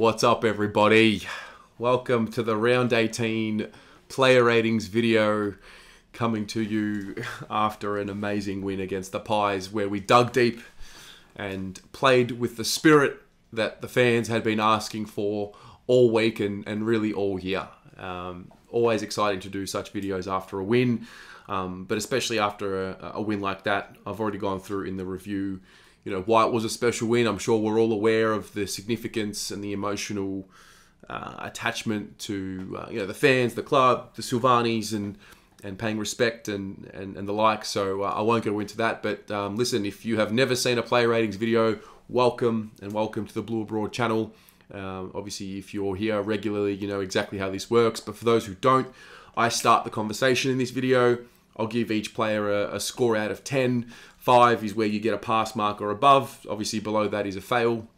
What's up, everybody? Welcome to the round 18 player ratings video, coming to you after an amazing win against the Pies, where we dug deep and played with the spirit that the fans had been asking for all week and really all year. Always exciting to do such videos after a win, but especially after a win like that. I've already gone through in the review, you know, why it was a special win. I'm sure we're all aware of the significance and the emotional attachment to, you know, the fans, the club, the Silvagnis, and paying respect and the like. So I won't go into that. But listen, if you have never seen a player ratings video, welcome, and welcome to the Blue Abroad channel. Obviously, if you're here regularly, you know exactly how this works. But for those who don't, I start the conversation in this video. I'll give each player a score out of 10. 5 is where you get a pass mark or above. Obviously, below that is a fail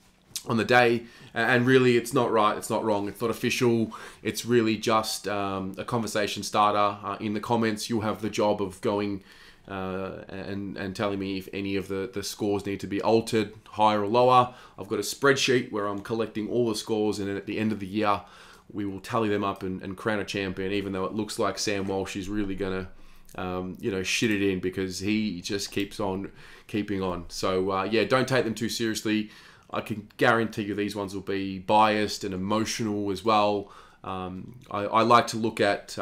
on the day. And really, it's not right, it's not wrong, it's not official. It's really just a conversation starter. In the comments, you'll have the job of going and telling me if any of the scores need to be altered, higher or lower. I've got a spreadsheet where I'm collecting all the scores, and then at the end of the year, we will tally them up and crown a champion, even though it looks like Sam Walsh is really going to you know, shit it in, because he just keeps on keeping on. So yeah, don't take them too seriously. I can guarantee you these ones will be biased and emotional as well. I like to look at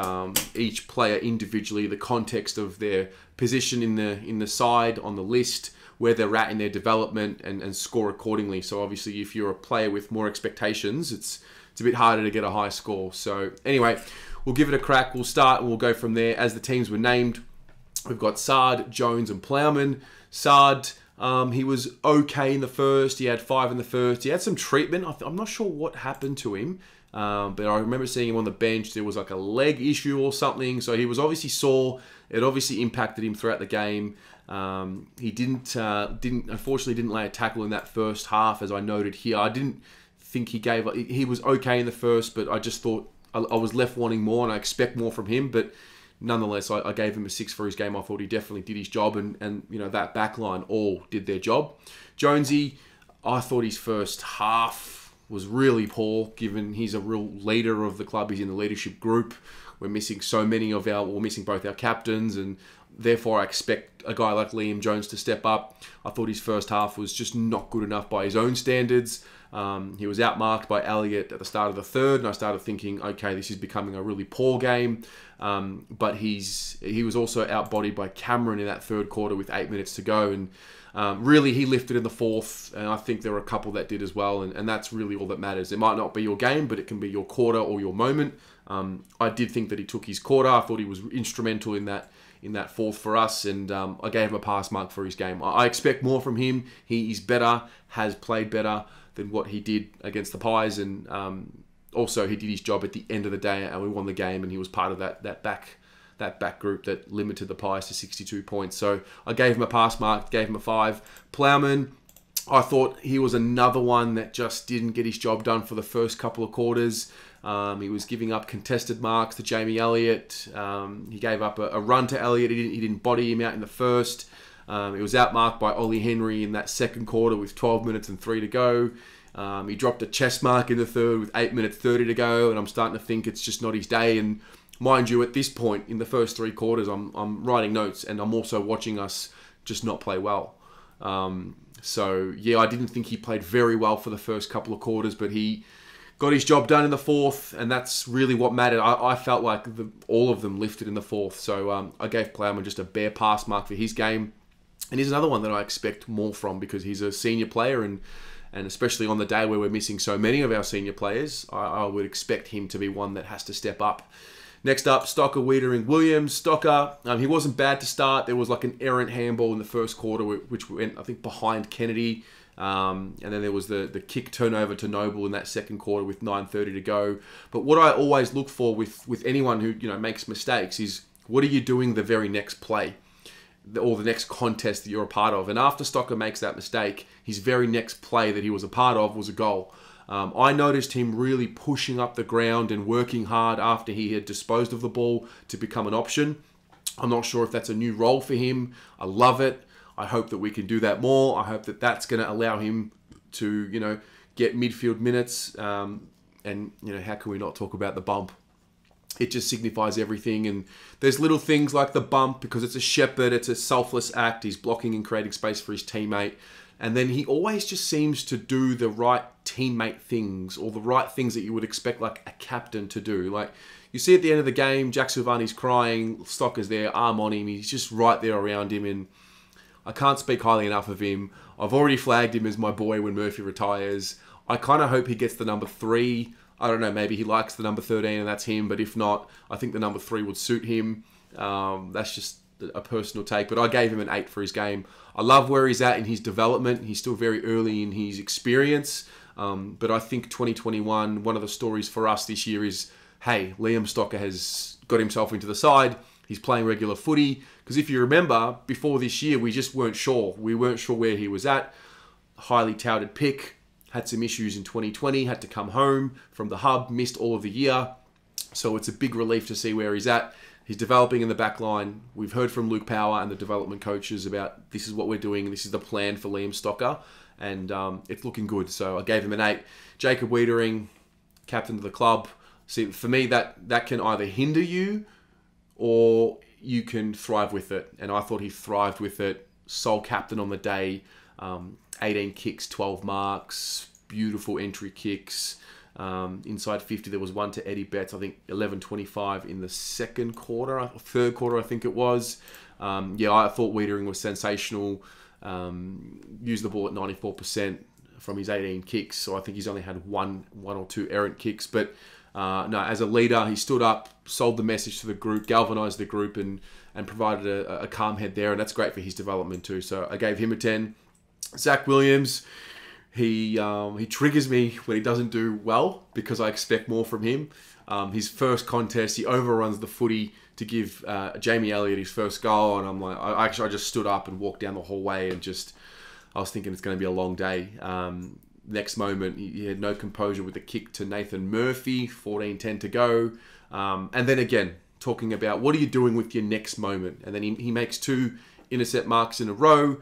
each player individually, the context of their position in the side, on the list, where they're at in their development, and score accordingly. So obviously, if you're a player with more expectations, it's a bit harder to get a high score. So anyway, we'll give it a crack. We'll start and we'll go from there. As the teams were named, we've got Saad, Jones and Plowman. Saad, he was okay in the first. He had 5 in the first. He had some treatment. I'm not sure what happened to him, but I remember seeing him on the bench. There was like a leg issue or something. So he was obviously sore. It obviously impacted him throughout the game. He unfortunately didn't lay a tackle in that first half, as I noted here. I didn't think he gave up. He was okay in the first, but I just thought I was left wanting more, and I expect more from him. But nonetheless, I gave him a 6 for his game. I thought he definitely did his job, and you know, that back line all did their job. Jonesy, I thought his first half was really poor, given he's a real leader of the club. He's in the leadership group. We're missing so many of our, we're missing both our captains, and therefore I expect a guy like Liam Jones to step up. I thought his first half was just not good enough by his own standards. He was outmarked by Elliott at the start of the third, and I started thinking, okay, this is becoming a really poor game. But he was also outbodied by Cameron in that third quarter with 8 minutes to go, and really he lifted in the fourth, and I think there were a couple that did as well, and that's really all that matters. It might not be your game, but it can be your quarter or your moment. I did think that he took his quarter. I thought he was instrumental in that fourth for us, and I gave him a pass mark for his game. I expect more from him. He is better, has played better than what he did against the Pies, and also he did his job at the end of the day, and we won the game, and he was part of that back group that limited the Pies to 62 points. So I gave him a pass mark, gave him a 5. Plowman, I thought he was another one that just didn't get his job done for the first couple of quarters. He was giving up contested marks to Jamie Elliott. He gave up a run to Elliott. He didn't body him out in the first. He was outmarked by Ollie Henry in that second quarter with 12 minutes and 3 to go. He dropped a chest mark in the third with 8 minutes 30 to go, and I'm starting to think it's just not his day. And mind you, at this point in the first 3 quarters, I'm writing notes, and I'm also watching us just not play well. So yeah, I didn't think he played very well for the first couple of quarters, but he got his job done in the fourth, and that's really what mattered. I felt like all of them lifted in the fourth, so I gave Plowman just a bare pass mark for his game. And he's another one that I expect more from, because he's a senior player, and especially on the day where we're missing so many of our senior players, I would expect him to be one that has to step up. Next up, Stocker Weatherill-Williams. Stocker, he wasn't bad to start. There was like an errant handball in the first quarter, which went, I think, behind Kennedy. And then there was the kick turnover to Noble in that second quarter with 9:30 to go. But what I always look for with anyone who, you know, makes mistakes is, what are you doing the very next play, or the next contest that you're a part of? And after Stocker makes that mistake, his very next play that he was a part of was a goal. I noticed him really pushing up the ground and working hard after he had disposed of the ball to become an option. I'm not sure if that's a new role for him. I love it. I hope that we can do that more. I hope that that's going to allow him to, you know, get midfield minutes. And, you know, how can we not talk about the bump? It just signifies everything. And there's little things like the bump, because it's a shepherd, it's a selfless act. He's blocking and creating space for his teammate. And then he always just seems to do the right teammate things, or the right things that you would expect like a captain to do. Like, you see at the end of the game, Jack Silvagni's crying, Stocker's there, arm on him, he's just right there around him, and I can't speak highly enough of him. I've already flagged him as my boy when Murphy retires. I kind of hope he gets the number 3. I don't know, maybe he likes the number 13 and that's him, but if not, I think the number 3 would suit him. That's just a personal take, but I gave him an 8 for his game. I love where he's at in his development. He's still very early in his experience, but I think 2021, one of the stories for us this year is, hey, Liam Stocker has got himself into the side. He's playing regular footy, because if you remember, before this year, we just weren't sure. We weren't sure where he was at. Highly touted pick, had some issues in 2020, had to come home from the hub, missed all of the year. So it's a big relief to see where he's at. He's developing in the back line. We've heard from Luke Power and the development coaches about this is what we're doing. This is the plan for Liam Stocker. And it's llooking good. So I gave him an 8. Jacob Weitering, captain of the club. See, for me, that can either hinder you or you can thrive with it. And I thought he thrived with it. Sole captain on the day. 18 kicks, 12 marks. Beautiful entry kicks. Inside 50, there was one to Eddie Betts, I think 11.25 in the second quarter, third quarter, I think it was. Yeah, I thought Weitering was sensational. Used the ball at 94% from his 18 kicks, so I think he's only had one or two errant kicks. But no, as a leader, he stood up, sold the message to the group, galvanised the group, and provided a calm head there, and that's great for his development too. So I gave him a 10. Zach Williams. He triggers me when he doesn't do well, because I expect more from him. His first contest, he overruns the footy to give Jamie Elliott his first goal, and I'm like, I just stood up and walked down the hallway, and just, I was thinking it's going to be a long day. Next moment, he had no composure with the kick to Nathan Murphy, 14:10 to go. And then again, talking about what are you doing with your next moment? And then he makes 2 intercept marks in a row.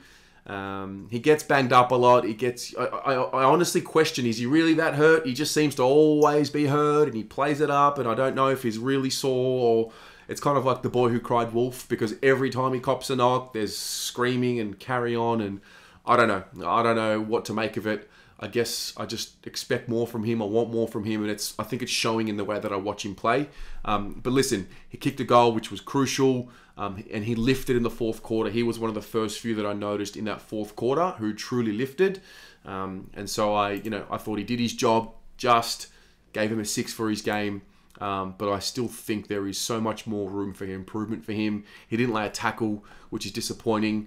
He gets banged up a lot. He gets, I honestly question, is he really that hurt? He just seems to always be hurt, and he plays it up, and I don't know if he's really sore, or it's kind of like the boy who cried wolf, because every time he cops a knock, there's screaming and carry on, and I don't know. I don't know what to make of it. I guess I just expect more from him. I want more from him, and it's, I think it's showing in the way that I watch him play. But listen, he kicked a goal, which was crucial, and he lifted in the fourth quarter. He was one of the first few that I noticed in that fourth quarter who truly lifted. And so I thought he did his job. Just gave him a 6 for his game. But I still think there is so much more room for improvement for him. He didn't lay a tackle, which is disappointing.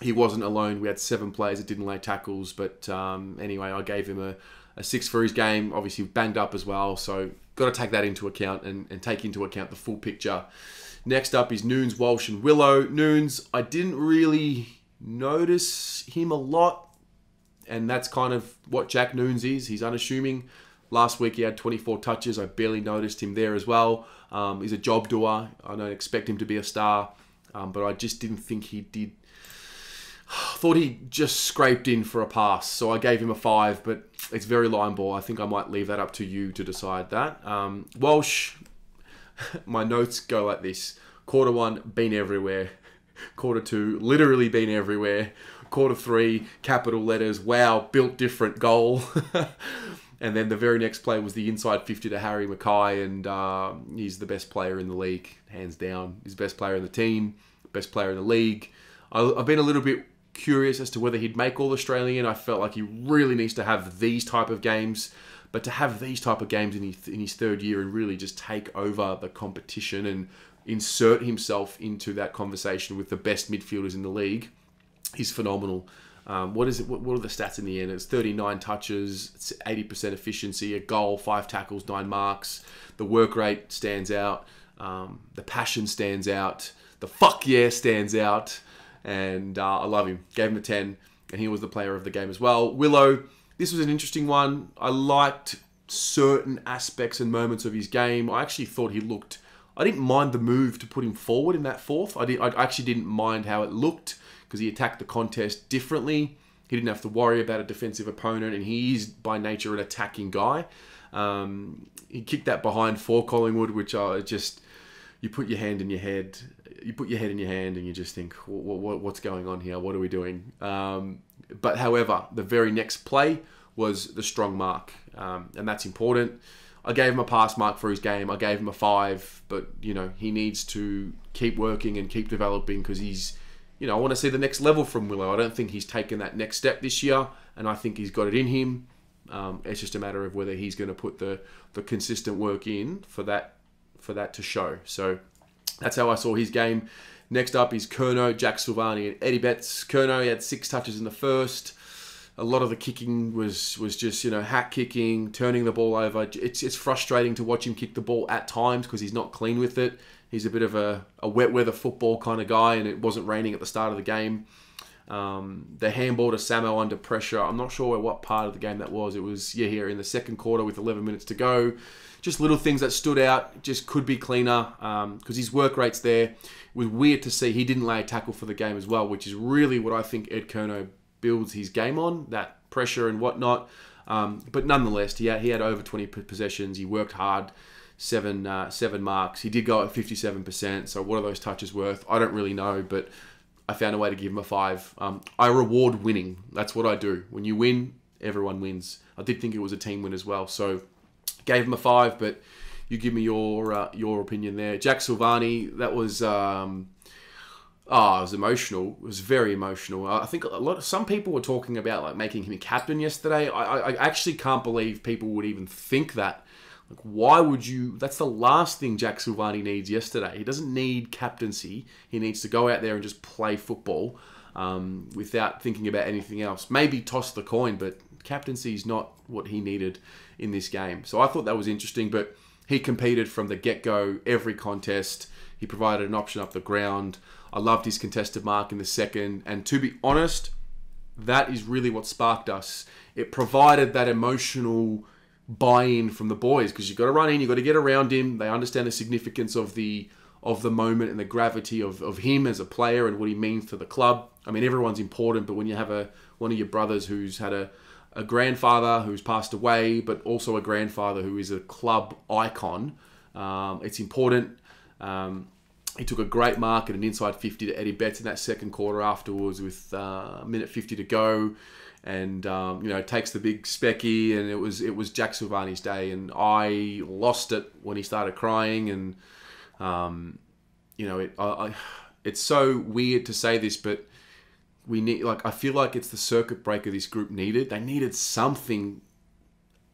He wasn't alone. We had 7 players that didn't lay tackles. But anyway, I gave him a 6 for his game. Obviously, banged up as well. So, got to take that into account and take into account the full picture. Next up is Noons, Walsh, and Willow. Noons, I didn't really notice him a lot. And that's kind of what Jack Noons is. He's unassuming. Last week, he had 24 touches. I barely noticed him there as well. He's a job doer. I don't expect him to be a star. But I just didn't think he did. Thought he just scraped in for a pass, so I gave him a 5, but it's very line ball. I think I might leave that up to you to decide that. Walsh, my notes go like this. Quarter 1, been everywhere. Quarter 2, literally been everywhere. Quarter 3, capital letters, wow, built different, goal. And then the very next play was the inside 50 to Harry Mackay, and he's the best player in the league, hands down. He's the best player in the team, best player in the league. I've been a little bit curious as to whether he'd make All-Australian. I felt like he really needs to have these type of games, but to have these type of games in his third year and really just take over the competition and insert himself into that conversation with the best midfielders in the league is phenomenal. What are the stats in the end? It's 39 touches, it's 80% efficiency, a goal, 5 tackles, 9 marks. The work rate stands out, the passion stands out, the fuck yeah stands out. And I love him. Gave him a 10, and he was the player of the game as well. Willow, this was an interesting one. I liked certain aspects and moments of his game. I actually thought he looked... I didn't mind the move to put him forward in that fourth. I actually didn't mind how it looked, because he attacked the contest differently. He didn't have to worry about a defensive opponent, and he is by nature an attacking guy. He kicked that behind for Collingwood, which I just, you put your hand in your head, you put your head in your hand, and you just think, what's going on here? What are we doing? But however, the very next play was the strong mark, and that's important. I gave him a pass mark for his game. I gave him a 5, but you know, he needs to keep working and keep developing, because he's, you know, I want to see the next level from Willow. I don't think he's taken that next step this year, and I think he's got it in him. It's just a matter of whether he's going to put the consistent work in for that to show. So that's how I saw his game. Next up is Curnow, Jack Silvagni, and Eddie Betts. Curnow, he had 6 touches in the first. A lot of the kicking was just, you know, hack kicking, turning the ball over. It's frustrating to watch him kick the ball at times because he's not clean with it. He's a bit of a wet weather football kind of guy, and it wasn't raining at the start of the game. The handball to Samo under pressure. I'm not sure what part of the game that was. It was, yeah, here in the second quarter with 11 minutes to go. Just little things that stood out, just could be cleaner, because his work rate's there. It was weird to see he didn't lay a tackle for the game as well, which is really what I think Ed Curnow builds his game on, that pressure and whatnot. But nonetheless, he had over 20 possessions. He worked hard. Seven marks. He did go at 57%. So what are those touches worth? I don't really know, but I found a way to give him a 5. I reward winning. That's what I do. When you win, everyone wins. I did think it was a team win as well. So gave him a 5, but you give me your opinion there. Jack Silvagni, that was it was emotional. It was very emotional. I think some people were talking about like making him captain yesterday. I actually can't believe people would even think that. Like, why would you? That's the last thing Jack Silvagni needs yesterday. He doesn't need captaincy. He needs to go out there and just play football without thinking about anything else. Maybe toss the coin, but captaincy is not what he needed in this game. So I thought that was interesting, but he competed from the get-go, every contest. He provided an option up the ground. I loved his contested mark in the second. And to be honest, that is really what sparked us. It provided that emotional buy-in from the boys, because you've got to run in, you've got to get around him. They understand the significance of the moment and the gravity of him as a player and what he means to the club. I mean, everyone's important, but when you have one of your brothers who's had a grandfather who's passed away, but also a grandfather who is a club icon, it's important. He took a great mark at an inside 50 to Eddie Betts in that second quarter afterwards with minute 50 to go. And, you know, takes the big specky, and it was Jack Silvagni's day, and I lost it when he started crying. And, you know, it's so weird to say this, but we need, like, I feel like it's the circuit breaker this group needed. They needed something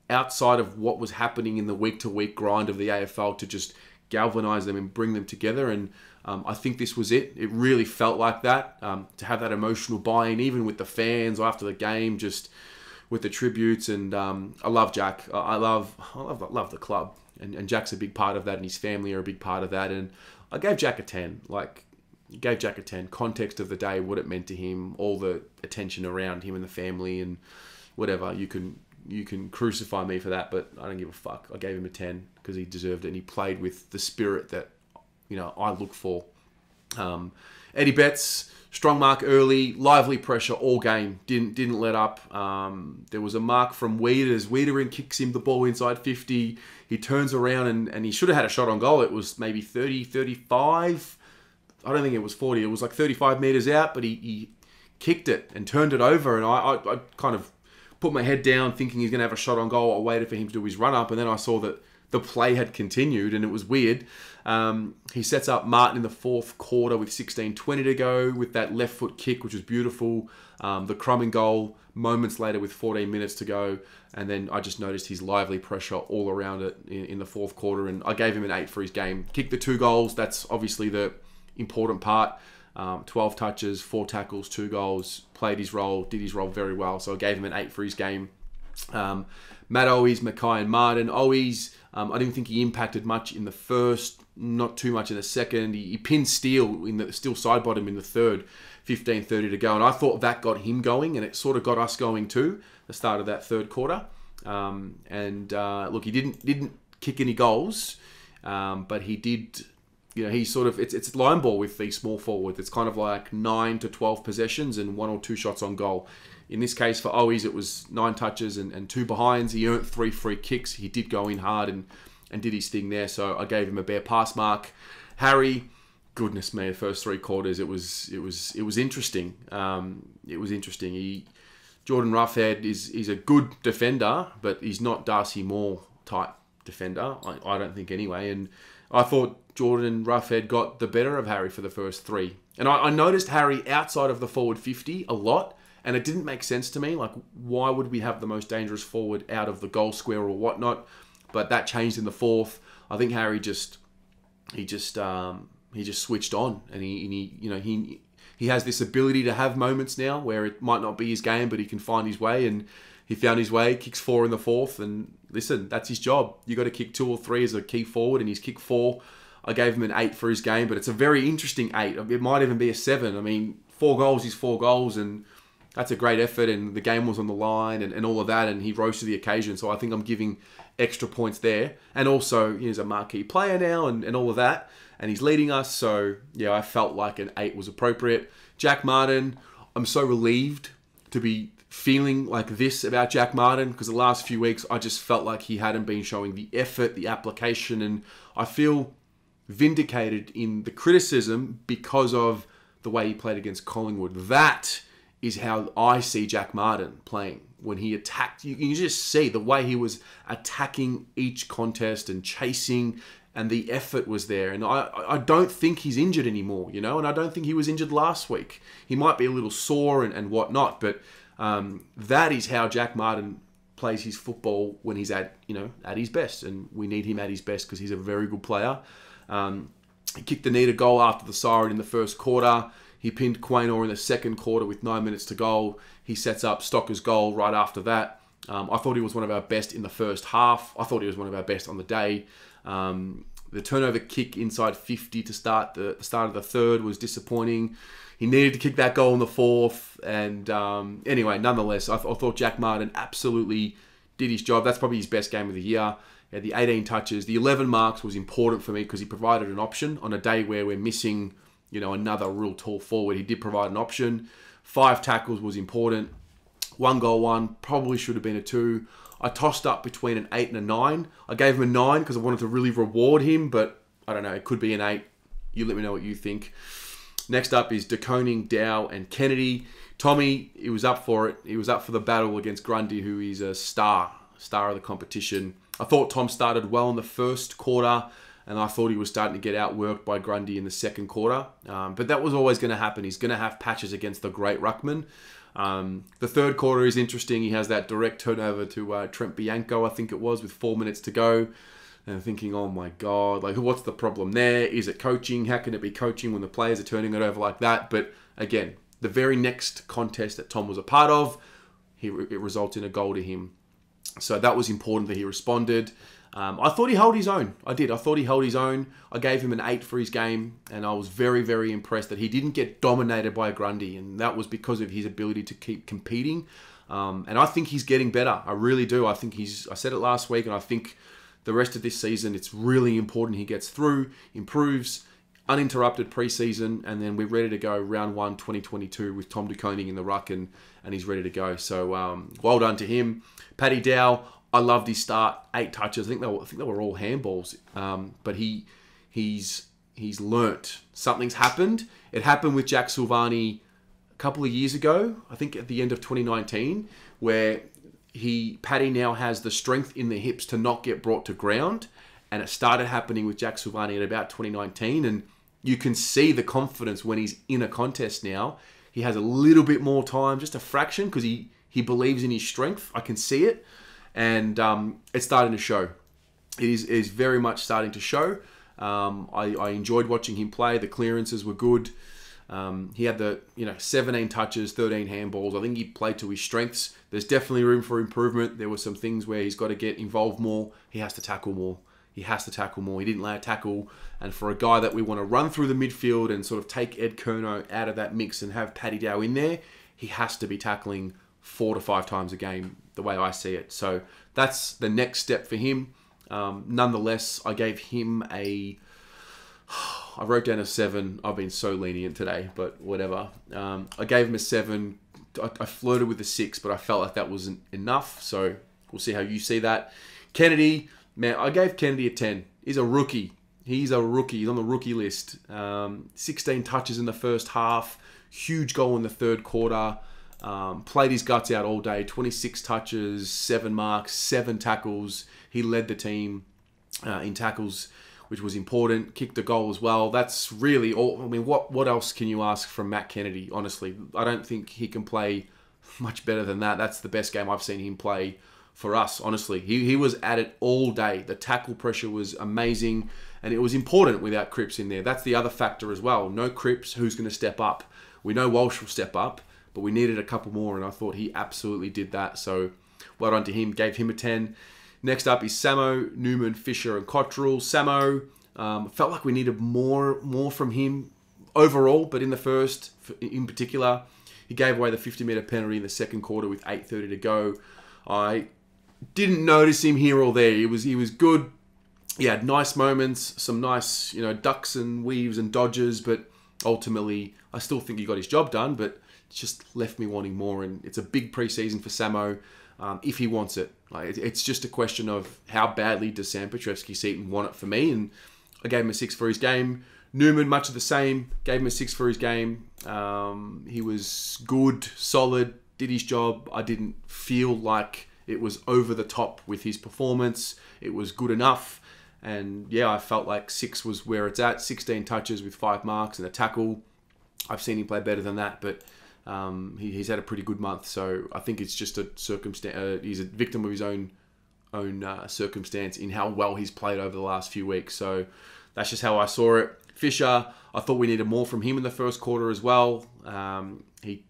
outside of what was happening in the week-to-week grind of the AFL to just galvanize them and bring them together. And I think this was it. It really felt like that, to have that emotional buy-in, even with the fans after the game, just with the tributes. And I love Jack. I love the club, and Jack's a big part of that, and his family are a big part of that. And I gave Jack a 10. Like, gave Jack a 10. Context of the day, what it meant to him, all the attention around him and the family, and whatever. You can crucify me for that, but I don't give a fuck. I gave him a 10 because he deserved it, and he played with the spirit that, you know, I look for. Eddie Betts, strong mark early, lively pressure all game, didn't let up. There was a mark from Weiters. Weitering kicks him the ball inside 50. He turns around and he should have had a shot on goal. It was maybe 30, 35. I don't think it was 40. It was like 35 metres out, but he kicked it and turned it over. And I kind of put my head down thinking he's going to have a shot on goal. I waited for him to do his run-up, and then I saw that the play had continued, and it was weird. He sets up Martin in the fourth quarter with 16:20 to go with that left foot kick, which was beautiful. The crumbing goal moments later with 14 minutes to go. And then I just noticed his lively pressure all around it in the fourth quarter. And I gave him an 8 for his game. Kicked the 2 goals. That's obviously the important part. 12 touches, 4 tackles, 2 goals. Played his role, did his role very well. So I gave him an 8 for his game. Matt Owies, Mackay and Martin. Owies, I didn't think he impacted much in the first, not too much in the second. He pinned Steele, Steele side-bottom in the third, 15:30 to go. And I thought that got him going, and it sort of got us going too, the start of that third quarter. Look, he didn't kick any goals, but he did, you know, he sort of, it's line ball with the small forward. It's kind of like 9 to 12 possessions and 1 or 2 shots on goal. In this case, for Owies, it was 9 touches and 2 behinds. He earned 3 free kicks. He did go in hard and did his thing there. So I gave him a bare pass mark. Harry, goodness me, the first 3 quarters, it was interesting. It was interesting. Jordan Roughhead is a good defender, but he's not Darcy Moore type defender. I don't think anyway. And I thought Jordan Roughhead got the better of Harry for the first 3. And I noticed Harry outside of the forward 50 a lot. And it didn't make sense to me. Like, why would we have the most dangerous forward out of the goal square or whatnot? But that changed in the 4th. I think Harry just switched on, and he has this ability to have moments now where it might not be his game, but he can find his way. And he found his way. Kicks 4 in the 4th. And listen, that's his job. You got to kick 2 or 3 as a key forward, and he's kicked 4. I gave him an 8 for his game, but it's a very interesting 8. It might even be a 7. I mean, 4 goals is 4 goals, and that's a great effort, and the game was on the line and all of that, and he rose to the occasion. So I think I'm giving extra points there. And also, he's a marquee player now and all of that, and he's leading us. So, yeah, I felt like an 8 was appropriate. Jack Martin, I'm so relieved to be feeling like this about Jack Martin, because the last few weeks I just felt like he hadn't been showing the effort, the application, and I feel vindicated in the criticism because of the way he played against Collingwood. That is how I see Jack Martin playing. When he attacked, you can just see the way he was attacking each contest and chasing, and the effort was there. And I don't think he's injured anymore, you know, and I don't think he was injured last week. He might be a little sore and whatnot, but that is how Jack Martin plays his football when he's at his best. And we need him at his best because he's a very good player. He kicked the needed goal after the siren in the 1st quarter. He pinned Quaynor in the 2nd quarter with 9 minutes to go. He sets up Stocker's goal right after that. I thought he was one of our best in the 1st half. I thought he was one of our best on the day. The turnover kick inside 50 to start the start of the 3rd was disappointing. He needed to kick that goal in the 4th. And anyway, nonetheless, I thought Jack Martin absolutely did his job. That's probably his best game of the year. He had the 18 touches. The 11 marks was important for me because he provided an option on a day where we're missing, you know, another real tall forward. He did provide an option. 5 tackles was important. 1 goal, 1. Probably should have been a 2. I tossed up between an 8 and a 9. I gave him a 9 because I wanted to really reward him, but I don't know. It could be an 8. You let me know what you think. Next up is De Koning, Dow, and Kennedy. Tommy, he was up for it. He was up for the battle against Grundy, who is a star of the competition. I thought Tom started well in the 1st quarter. And I thought he was starting to get outworked by Grundy in the 2nd quarter. But that was always going to happen. He's going to have patches against the great ruckman. The 3rd quarter is interesting. He has that direct turnover to Trent Bianco, I think it was, with 4 minutes to go. And I'm thinking, oh my God, like, what's the problem there? Is it coaching? How can it be coaching when the players are turning it over like that? But again, the very next contest that Tom was a part of, it results in a goal to him. So that was important that he responded. I thought he held his own. I did. I thought he held his own. I gave him an 8 for his game, and I was very, very impressed that he didn't get dominated by Grundy, and that was because of his ability to keep competing. And I think he's getting better. I really do. I think he's... I said it last week, and I think the rest of this season, it's really important he gets through, improves, uninterrupted preseason, and then we're ready to go round 1, 2022 with Tom De Koning in the ruck, and he's ready to go. So well done to him. Paddy Dow, I loved his start. 8 touches. I think they were all handballs. But he's learnt. Something's happened. It happened with Jack Silvagni a couple of years ago. I think at the end of 2019, where Paddy now has the strength in the hips to not get brought to ground, and it started happening with Jack Silvagni at about 2019. And you can see the confidence when he's in a contest now. He has a little bit more time, just a fraction, because he believes in his strength. I can see it. And it's starting to show. It is very much starting to show. I enjoyed watching him play. The clearances were good. He had the 17 touches, 13 handballs. I think he played to his strengths. There's definitely room for improvement. There were some things where he's got to get involved more. He has to tackle more. He didn't lay a tackle. And for a guy that we want to run through the midfield and sort of take Ed Curnow out of that mix and have Paddy Dow in there, he has to be tackling 4 to 5 times a game, the way I see it. So that's the next step for him. Nonetheless, I gave him I wrote down a 7. I've been so lenient today, but whatever. I gave him a 7 I flirted with a 6, but I felt like that wasn't enough. So we'll see how you see that. Kennedy, man, I gave Kennedy a 10. He's a rookie. He's a rookie. He's on the rookie list. 16 touches in the first half. Huge goal in the third quarter. Played his guts out all day. 26 touches, 7 marks, 7 tackles. He led the team in tackles, which was important. Kicked a goal as well. That's really all. I mean, what else can you ask from Matt Kennedy, honestly? I don't think he can play much better than that. That's the best game I've seen him play for us, honestly. He was at it all day. The tackle pressure was amazing, and it was important without Cripps in there. That's the other factor as well. No Cripps, who's going to step up? We know Walsh will step up, but we needed a couple more, and I thought he absolutely did that. So well done to him. Gave him a 10. Next up is Samo, Newman, Fisher, and Cottrell. Samo, felt like we needed more from him overall, but in the first, in particular, he gave away the 50-metre penalty in the second quarter with 8:30 to go. I didn't notice him here or there. He was good. He had nice moments, some nice, you know, ducks and weaves and dodges, but ultimately, I still think he got his job done, but it's just left me wanting more, and it's a big preseason for Samo. If he wants it. Like, it's just a question of how badly does Sam Petrevski-Seton want it for me, and I gave him a 6 for his game. Newman, much of the same, gave him a 6 for his game. He was good, solid, did his job. I didn't feel like it was over the top with his performance. It was good enough, and yeah, I felt like 6 was where it's at. 16 touches with 5 marks and a tackle. I've seen him play better than that, but he's had a pretty good month, so I think it's just a circumstance. He's a victim of his own circumstance in how well he's played over the last few weeks. So that's just how I saw it. Fisher, I thought we needed more from him in the first quarter as well. He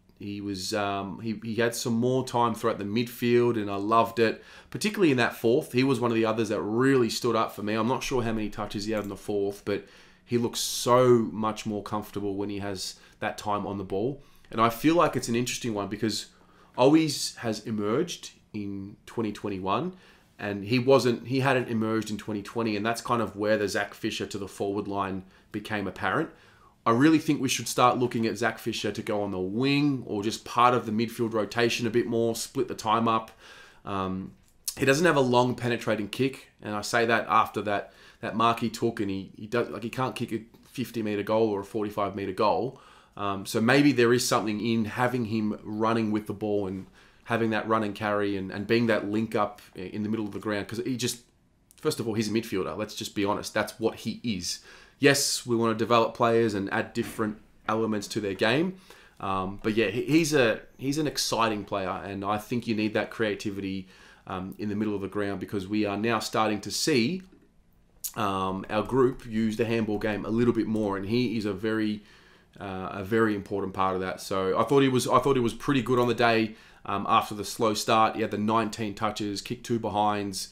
had some more time throughout the midfield, and I loved it, particularly in that fourth. He was one of the others that really stood up for me. I'm not sure how many touches he had in the fourth, but he looks so much more comfortable when he has that time on the ball. And I feel like it's an interesting one because Owies has emerged in 2021, and he hadn't emerged in 2020, and that's kind of where the Zach Fisher to the forward line became apparent. I really think we should start looking at Zach Fisher to go on the wing or just part of the midfield rotation a bit more, split the time up. He doesn't have a long penetrating kick, and I say that after that mark he took, and he can't kick a 50-meter goal or a 45-meter goal. So maybe there is something in having him running with the ball and having that run and carry and being that link up in the middle of the ground. Because first of all, he's a midfielder. Let's just be honest. That's what he is. Yes, we want to develop players and add different elements to their game. But yeah, he's an exciting player. And I think you need that creativity in the middle of the ground, because we are now starting to see our group use the handball game a little bit more. And he is a very important part of that. So I thought he was pretty good on the day. After the slow start, he had the 19 touches, kicked 2 behinds,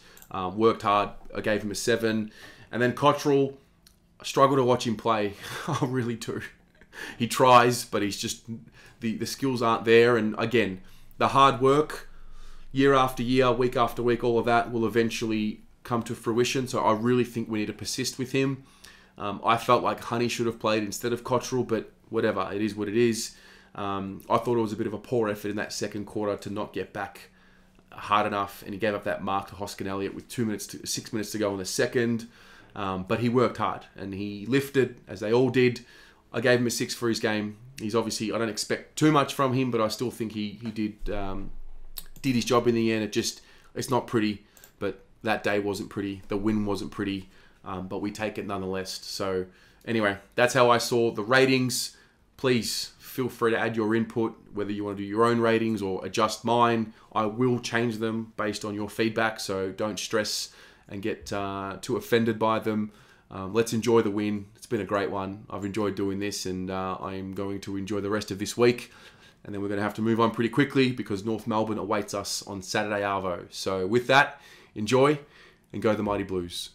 worked hard. I gave him a 7. And then Cottrell, I struggle to watch him play. I really do. He tries, but he's just the skills aren't there. And again, the hard work, year after year, week after week, all of that will eventually come to fruition. So I really think we need to persist with him. I felt like Honey should have played instead of Cottrell, but whatever, it is what it is. I thought it was a bit of a poor effort in that second quarter to not get back hard enough, and he gave up that mark to Hoskin Elliott with 6 minutes to go in the second. But he worked hard, and he lifted, as they all did. I gave him a 6 for his game. He's obviously, I don't expect too much from him, but I still think he did his job in the end. It's not pretty, but that day wasn't pretty. The win wasn't pretty. But we take it nonetheless. So anyway, that's how I saw the ratings. Please feel free to add your input, whether you want to do your own ratings or adjust mine. I will change them based on your feedback, so don't stress and get too offended by them. Let's enjoy the win. It's been a great one. I've enjoyed doing this, and I'm going to enjoy the rest of this week. And then we're going to have to move on pretty quickly because North Melbourne awaits us on Saturday Arvo. So with that, enjoy and go the Mighty Blues.